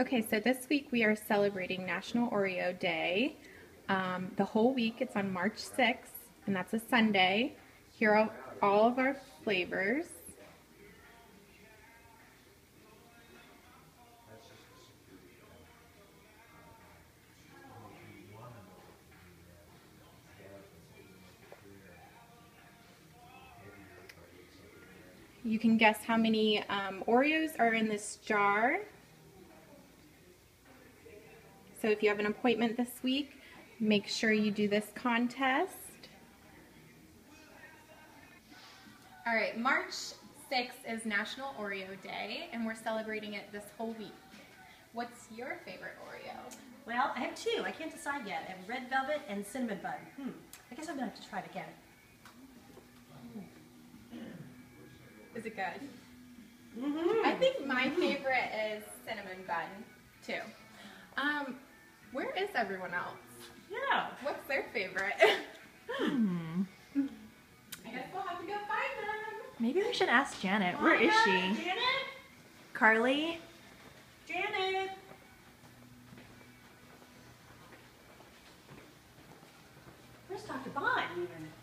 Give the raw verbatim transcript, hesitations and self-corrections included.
Okay, so this week we are celebrating National Oreo Day. Um, the whole week, it's on March sixth, and that's a Sunday. Here are all of our flavors. You can guess how many um, Oreos are in this jar. So if you have an appointment this week, make sure you do this contest. All right, March sixth is National Oreo Day, and we're celebrating it this whole week. What's your favorite Oreo? Well, I have two. I can't decide yet. I have red velvet and cinnamon bun. Hmm. I guess I'm going to have to try it again. Is it good? Mm-hmm. I think my favorite is cinnamon bun, too. Um, where is everyone else? Yeah. What's their favorite? Hmm. I guess we'll have to go find them. Maybe we should ask Janet. Oh, where is she? Janet? Carly? Janet? Where's Doctor Bond even?